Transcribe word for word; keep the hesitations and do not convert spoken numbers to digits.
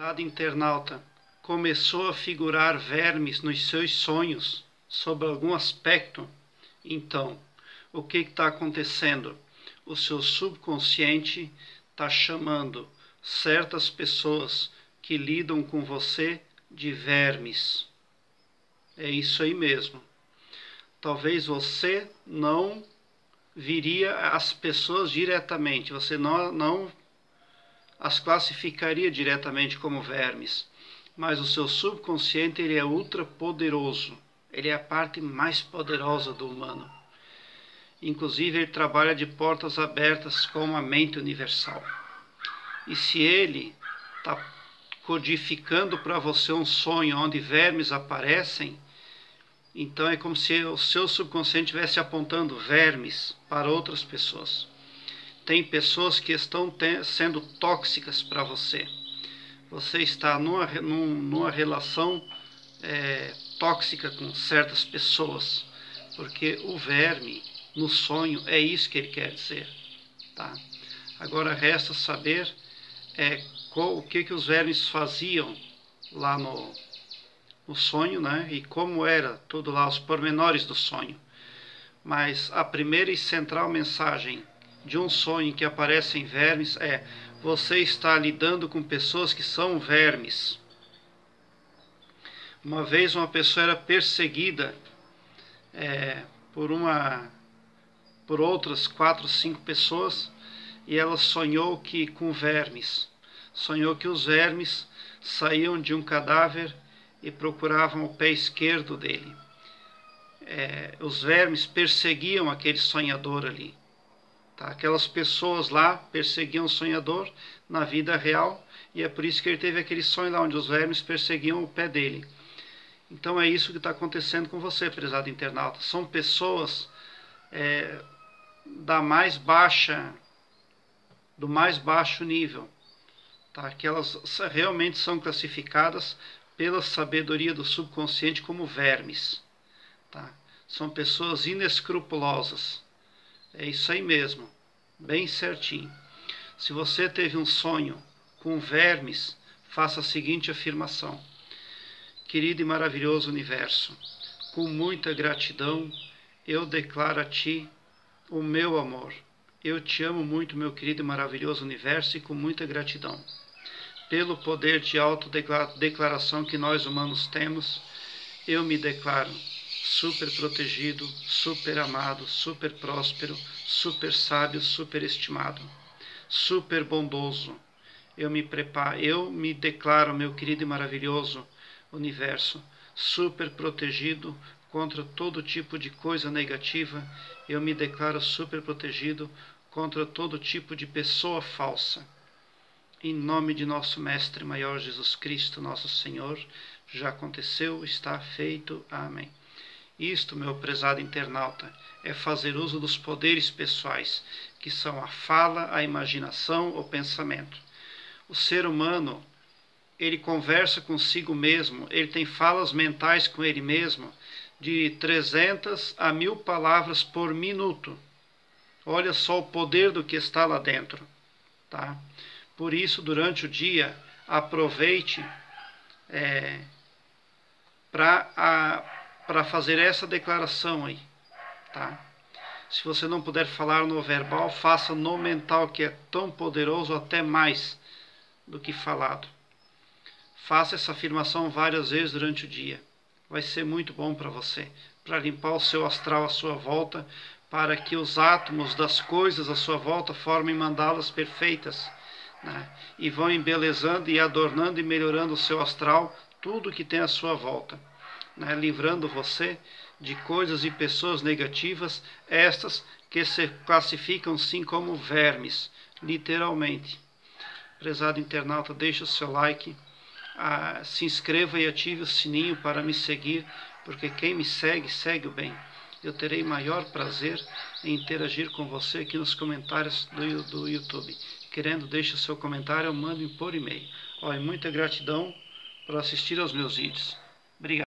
Prezado internauta, começou a figurar vermes nos seus sonhos sobre algum aspecto? Então, o que está acontecendo? O seu subconsciente está chamando certas pessoas que lidam com você de vermes. É isso aí mesmo. Talvez você não viria as pessoas diretamente, você não, não as classificaria diretamente como vermes, mas o seu subconsciente ele é ultra poderoso, ele é a parte mais poderosa do humano. Inclusive ele trabalha de portas abertas com a mente universal. E se ele está codificando para você um sonho onde vermes aparecem, então é como se o seu subconsciente estivesse apontando vermes para outras pessoas. Tem pessoas que estão te- sendo tóxicas para você. Você está numa, numa relação é, tóxica com certas pessoas, porque o verme no sonho é isso que ele quer dizer, tá? Agora resta saber é, qual, o que, que os vermes faziam lá no, no sonho, né? E como era tudo lá, os pormenores do sonho. Mas a primeira e central mensagem de um sonho em que aparecem vermes é: você está lidando com pessoas que são vermes. Uma vez uma pessoa era perseguida é, por uma... por outras quatro, cinco pessoas, e ela sonhou que com vermes, sonhou que os vermes saíam de um cadáver e procuravam o pé esquerdo dele. É, os vermes perseguiam aquele sonhador ali, tá? Aquelas pessoas lá perseguiam o sonhador na vida real, e é por isso que ele teve aquele sonho lá onde os vermes perseguiam o pé dele. Então é isso que está acontecendo com você, prezado internauta. São pessoas é, da mais baixa, do mais baixo nível, tá? Que elas realmente são classificadas pela sabedoria do subconsciente como vermes, tá? São pessoas inescrupulosas, é isso aí mesmo, bem certinho. Se você teve um sonho com vermes, faça a seguinte afirmação: querido e maravilhoso universo, com muita gratidão, eu declaro a ti o meu amor. Eu te amo muito, meu querido e maravilhoso universo, e com muita gratidão. Pelo poder de autodeclaração que nós humanos temos, eu me declaro super protegido, super amado, super próspero, super sábio, super estimado, super bondoso. Eu me preparo, eu me declaro, meu querido e maravilhoso universo, super protegido contra todo tipo de coisa negativa. Eu me declaro super protegido contra todo tipo de pessoa falsa. Em nome de nosso Mestre Maior Jesus Cristo, nosso Senhor, já aconteceu, está feito. Amém. Isto, meu prezado internauta, é fazer uso dos poderes pessoais, que são a fala, a imaginação, o pensamento. O ser humano, ele conversa consigo mesmo, ele tem falas mentais com ele mesmo, de trezentas a mil palavras por minuto. Olha só o poder do que está lá dentro, tá? Por isso, durante o dia, aproveite é, para fazer essa declaração aí, tá? Se você não puder falar no verbal, faça no mental, que é tão poderoso, até mais do que falado. Faça essa afirmação várias vezes durante o dia. Vai ser muito bom para você, para limpar o seu astral à sua volta, para que os átomos das coisas à sua volta formem mandalas perfeitas, né? E vão embelezando e adornando e melhorando o seu astral, tudo que tem à sua volta, né? Livrando você de coisas e pessoas negativas, estas que se classificam sim como vermes, literalmente. Prezado internauta, deixe o seu like. Ah, se inscreva e ative o sininho para me seguir, porque quem me segue, segue o bem. Eu terei maior prazer em interagir com você aqui nos comentários do, do YouTube. Querendo, deixe o seu comentário, eu mando por e-mail. Ó, e muita gratidão por assistir aos meus vídeos. Obrigado.